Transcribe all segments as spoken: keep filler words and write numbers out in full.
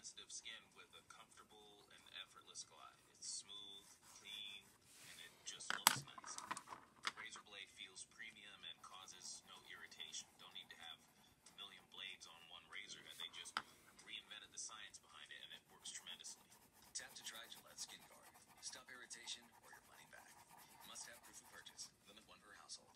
sensitive skin with a comfortable and effortless glide. It's smooth, clean, and it just looks nice. The razor blade feels premium and causes no irritation. Don't need to have a million blades on one razor. They just reinvented the science behind it, and it works tremendously. Tap to try Gillette Skin Guard. Stop irritation or your money back. Must have proof of purchase. Limit one per household.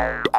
Wow.